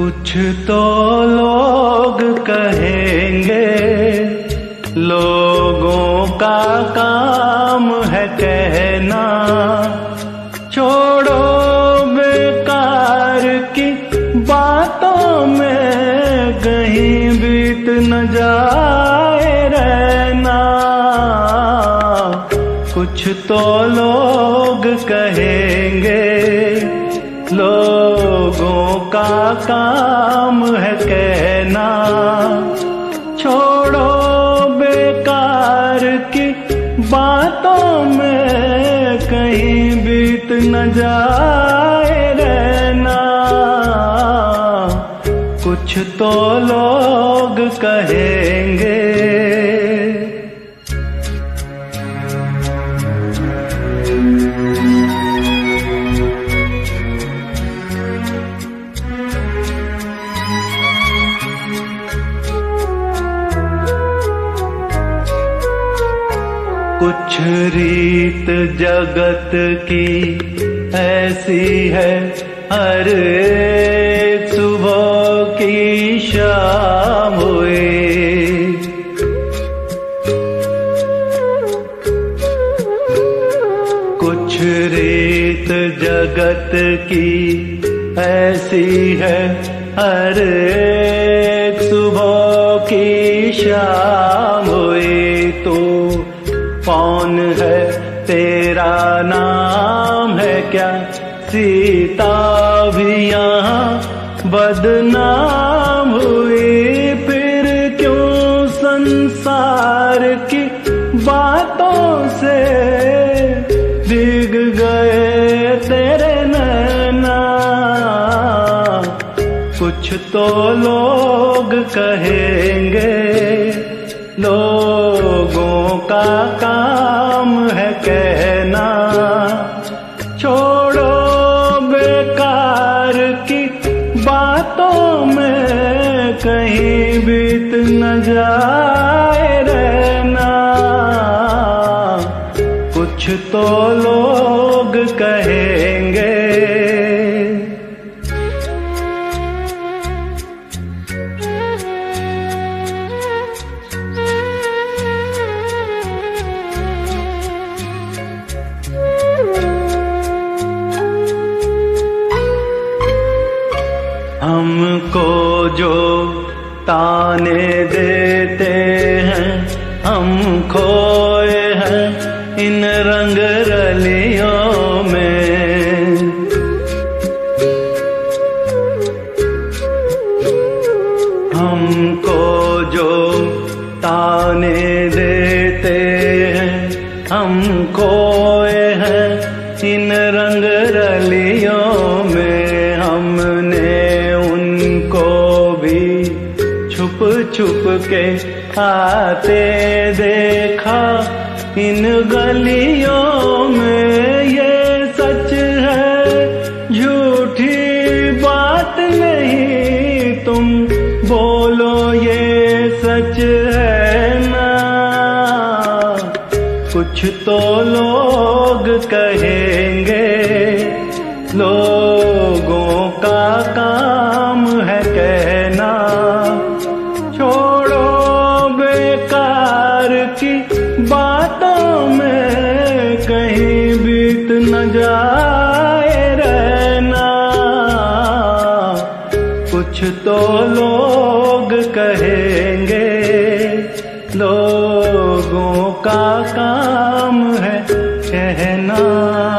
कुछ तो लोग कहेंगे, लोगों का काम है कहना। छोड़ो बेकार की बातों में, कहीं बीत न जाए रहना। कुछ तो लोग कहेंगे, लोगों का काम है कहना। छोड़ो बेकार की बातों में, कहीं बीत न जाए रहना। कुछ तो लोग कहेंगे। कुछ रीत जगत की ऐसी है, हर एक सुबह की शाम हुई। कुछ रीत जगत की ऐसी है, हर एक सुबह की शाम हुई। तो कौन है तेरा नाम है क्या? सीता भी यहाँ बदनाम हुई। फिर क्यों संसार की बातों से भीग गए तेरे नैना। कुछ तो लोग कहेंगे, लोगों का काम है कहना। छोड़ो बेकार की बातों में, कहीं बीत न जाए रहना। कुछ तो लोग कहेंगे। हमको जो ताने देते हैं, हम खोए हैं इन रंग रलियों में। हमको जो ताने देते हैं, हम खोए हैं इन रंग रलियों में। हमने छुप छुप के आते देखा इन गलियों में। ये सच है झूठी बात नहीं, तुम बोलो ये सच है ना। कुछ तो लोग कहेंगे, लोगों का काम है कहना। छोड़ो बेकार की बातों में, कहीं बीत न जाए रहना। कुछ तो लोग कहेंगे, लोगों का काम है कहना।